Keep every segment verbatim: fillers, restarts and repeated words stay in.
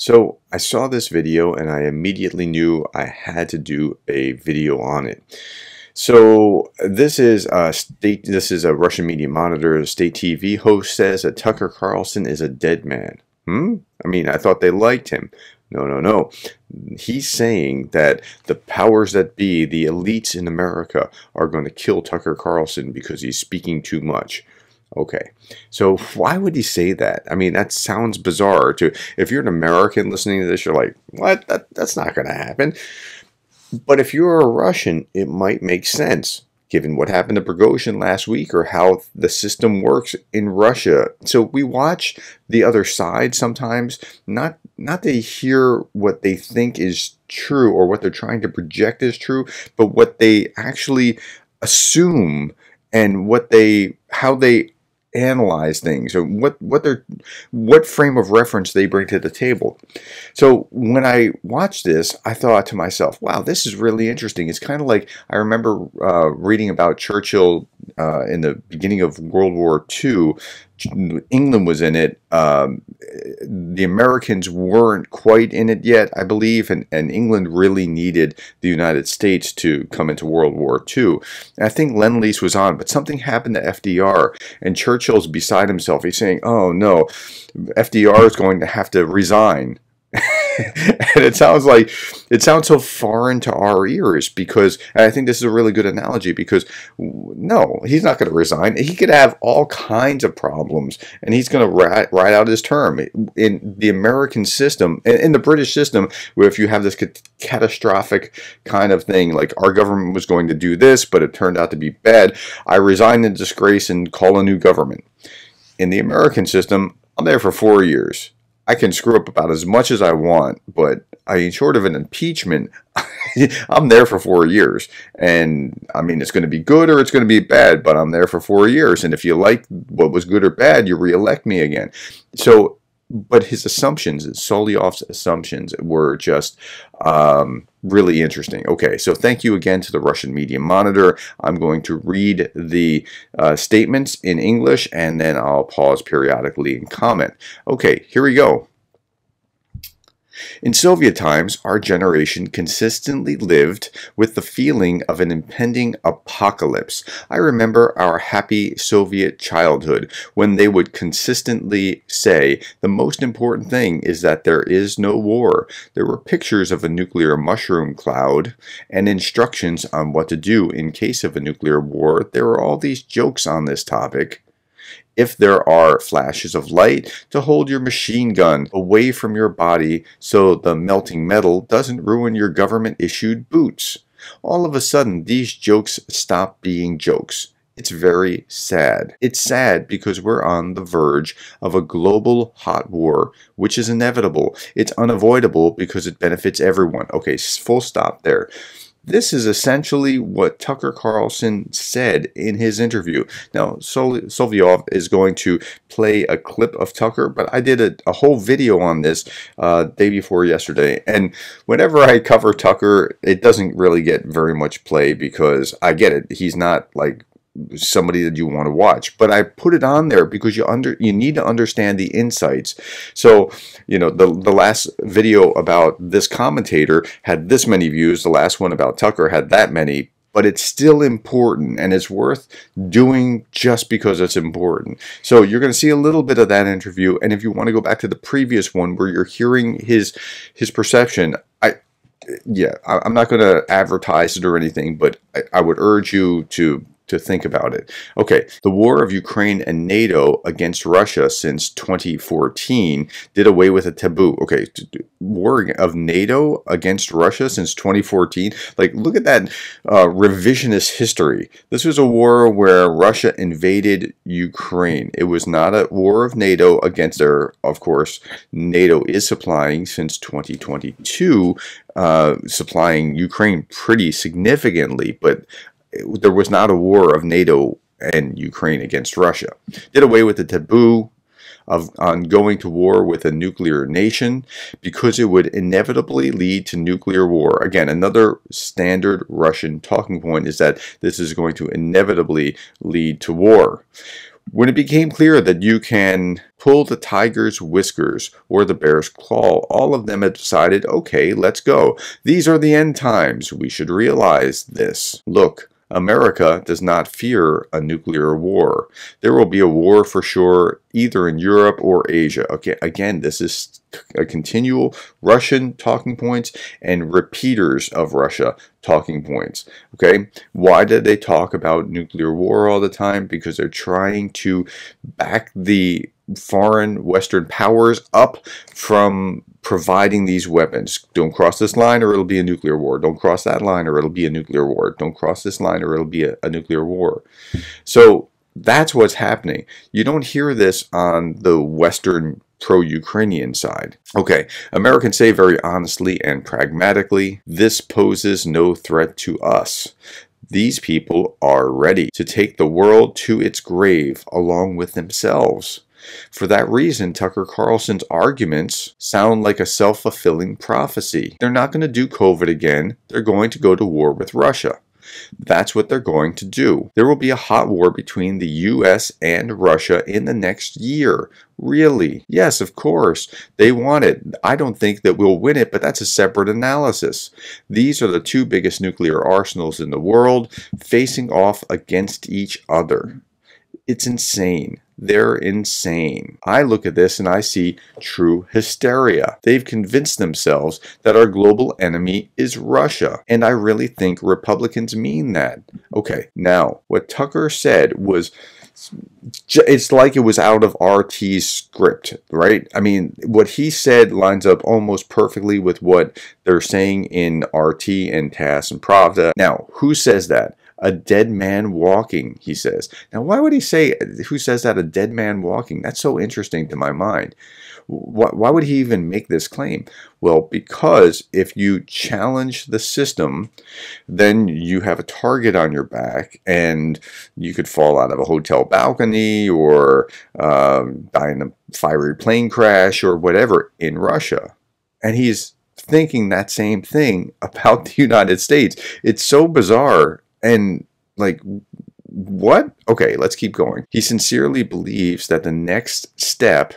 So I saw this video and I immediately knew I had to do a video on it. So this is a state. This is a Russian Media Monitor. The state T V host says that Tucker Carlson is a dead man. Hmm? I mean, I thought they liked him. No, no, no. He's saying that the powers that be, the elites in America, are going to kill Tucker Carlson because he's speaking too much. Okay, so why would he say that? I mean, that sounds bizarre. To if you're an American listening to this, you're like, what? That, that's not going to happen. But if you're a Russian, it might make sense, given what happened to Prigozhin last week or how the system works in Russia. So we watch the other side sometimes, not not to hear what they think is true or what they're trying to project is true, but what they actually assume and what they how they analyze things, or what what they're what frame of reference they bring to the table. So when I watched this, I thought to myself, wow, this is really interesting. It's kind of like I remember uh, reading about Churchill uh, in the beginning of World War Two. England was in it. Um, the Americans weren't quite in it yet, I believe, and, and England really needed the United States to come into World War Two. And I think Lend-Lease was on, but something happened to F D R, and Churchill's beside himself. He's saying, oh no, F D R is going to have to resign. And it sounds like, it sounds so foreign to our ears because, and I think this is a really good analogy because, no, he's not going to resign. He could have all kinds of problems and he's going to ride, ride out his term. In the American system, in the British system, where if you have this catastrophic kind of thing, like our government was going to do this, but it turned out to be bad, I resign in disgrace and call a new government. In the American system, I'm there for four years. I can screw up about as much as I want, but I, short of an impeachment, I'm there for four years. And, I mean, it's going to be good or it's going to be bad, but I'm there for four years. And if you like what was good or bad, you reelect me again. So, but his assumptions, Solovyov's assumptions, were just um, really interesting. Okay, so thank you again to the Russian Media Monitor. I'm going to read the uh, statements in English, and then I'll pause periodically and comment. Okay, here we go. In Soviet times, our generation consistently lived with the feeling of an impending apocalypse. I remember our happy Soviet childhood when they would consistently say, the most important thing is that there is no war. There were pictures of a nuclear mushroom cloud and instructions on what to do in case of a nuclear war. There were all these jokes on this topic. If there are flashes of light, to hold your machine gun away from your body so the melting metal doesn't ruin your government-issued boots. All of a sudden, these jokes stop being jokes. It's very sad. It's sad because we're on the verge of a global hot war, which is inevitable. It's unavoidable because it benefits everyone. Okay, full stop there. This is essentially what Tucker Carlson said in his interview. Now, Sol Solovyov is going to play a clip of Tucker, but I did a, a whole video on this uh, day before yesterday. And whenever I cover Tucker, it doesn't really get very much play because I get it. He's not like somebody that you want to watch, but I put it on there because you under you need to understand the insights. So, you know, the, the last video about this commentator had this many views, the last one about Tucker had that many, but it's still important and it's worth doing just because it's important. So you're going to see a little bit of that interview, and if you want to go back to the previous one where you're hearing his his perception, I yeah I'm not going to advertise it or anything, but I, I would urge you to to think about it. Okay, the war of Ukraine and NATO against Russia since twenty fourteen did away with a taboo. Okay, war of NATO against Russia since twenty fourteen. Like, look at that uh, revisionist history. This was a war where Russia invaded Ukraine. It was not a war of NATO against their, of course, NATO is supplying since twenty twenty-two, uh, supplying Ukraine pretty significantly, but there was not a war of NATO and Ukraine against Russia. Did away with the taboo of on going to war with a nuclear nation because it would inevitably lead to nuclear war. Again, another standard Russian talking point is that this is going to inevitably lead to war. When it became clear that you can pull the tiger's whiskers or the bear's claw, all of them had decided, okay, let's go. These are the end times. We should realize this. Look, America does not fear a nuclear war. There will be a war for sure, either in Europe or Asia. Okay, again, this is a continual Russian talking points and repeaters of Russia talking points. Okay, why did they talk about nuclear war all the time? Because they're trying to back the foreign Western powers up from providing these weapons. Don't cross this line or it'll be a nuclear war. Don't cross that line or it'll be a nuclear war. Don't cross this line or it'll be a, a nuclear war. So that's what's happening. You don't hear this on the Western pro-Ukrainian side. Okay, Americans say very honestly and pragmatically, this poses no threat to us. These people are ready to take the world to its grave along with themselves. For that reason, Tucker Carlson's arguments sound like a self-fulfilling prophecy. They're not going to do COVID again. They're going to go to war with Russia. That's what they're going to do. There will be a hot war between the U S and Russia in the next year. Really? Yes, of course. They want it. I don't think that we'll win it, but that's a separate analysis. These are the two biggest nuclear arsenals in the world facing off against each other. It's insane. They're insane. I look at this and I see true hysteria. They've convinced themselves that our global enemy is Russia. And I really think Republicans mean that. Okay, now, what Tucker said was, it's like it was out of R T's script, right? I mean, what he said lines up almost perfectly with what they're saying in R T and TASS and Pravda. Now, who says that? A dead man walking, he says. Now, why would he say, who says that, a dead man walking? That's so interesting to my mind. Why, why would he even make this claim? Well, because if you challenge the system, then you have a target on your back, and you could fall out of a hotel balcony or um, die in a fiery plane crash or whatever in Russia. And he's thinking that same thing about the United States. It's so bizarre. And, like, what? Okay, let's keep going. He sincerely believes that the next step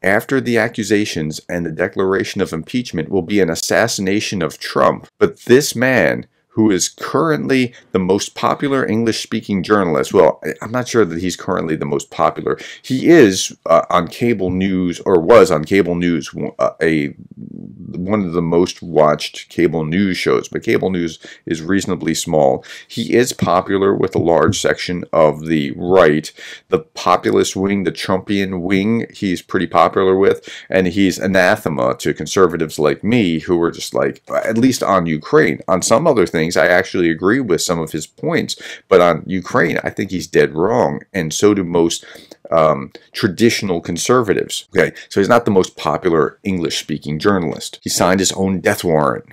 after the accusations and the declaration of impeachment will be an assassination of Trump. But this man, who is currently the most popular English-speaking journalist, well, I'm not sure that he's currently the most popular. He is uh, on cable news, or was on cable news, uh, a... one of the most watched cable news shows, but cable news is reasonably small. He is popular with a large section of the right, the populist wing, the Trumpian wing he's pretty popular with, and he's anathema to conservatives like me who are just like, at least on Ukraine. On some other things, I actually agree with some of his points, but on Ukraine, I think he's dead wrong, and so do most um, traditional conservatives. Okay, so he's not the most popular English-speaking journalist. He signed his own death warrant.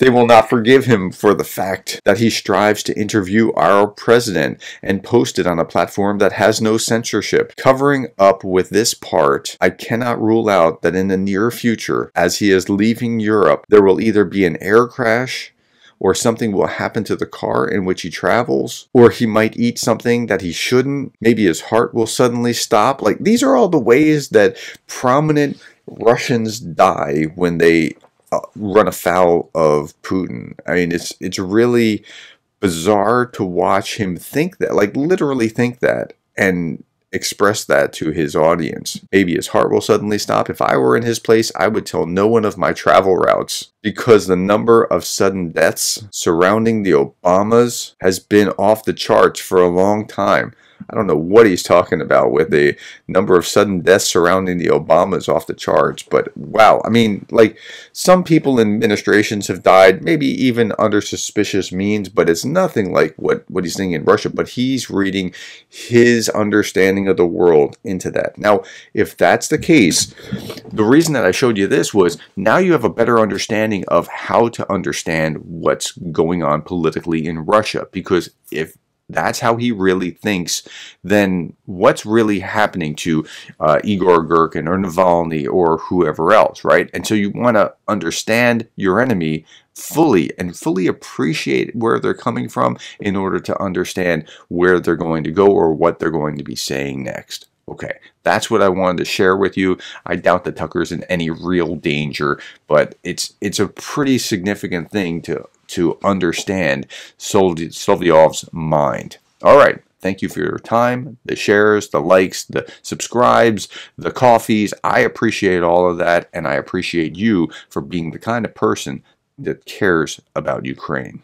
They will not forgive him for the fact that he strives to interview our president and post it on a platform that has no censorship. Covering up with this part, I cannot rule out that in the near future, as he is leaving Europe, there will either be an air crash, or something will happen to the car in which he travels, or he might eat something that he shouldn't, maybe his heart will suddenly stop. Like, these are all the ways that prominent Russians die when they uh, run afoul of Putin. I mean, it's it's really bizarre to watch him think that, like literally think that, and express that to his audience. Maybe his heart will suddenly stop. If I were in his place, I would tell no one of my travel routes, because the number of sudden deaths surrounding the Obamas has been off the charts for a long time. I don't know what he's talking about with the number of sudden deaths surrounding the Obamas off the charts, but wow. I mean, like, some people in administrations have died, maybe even under suspicious means, but it's nothing like what, what he's thinking in Russia, but he's reading his understanding of the world into that. Now, if that's the case, the reason that I showed you this was now you have a better understanding of how to understand what's going on politically in Russia, because if that's how he really thinks, then what's really happening to uh, Igor Girkin or Navalny or whoever else, right? And so you want to understand your enemy fully and fully appreciate where they're coming from in order to understand where they're going to go or what they're going to be saying next. Okay, that's what I wanted to share with you. I doubt that Tucker's in any real danger, but it's it's a pretty significant thing to to understand Solovyov's mind. All right. Thank you for your time, the shares, the likes, the subscribes, the coffees. I appreciate all of that, and I appreciate you for being the kind of person that cares about Ukraine.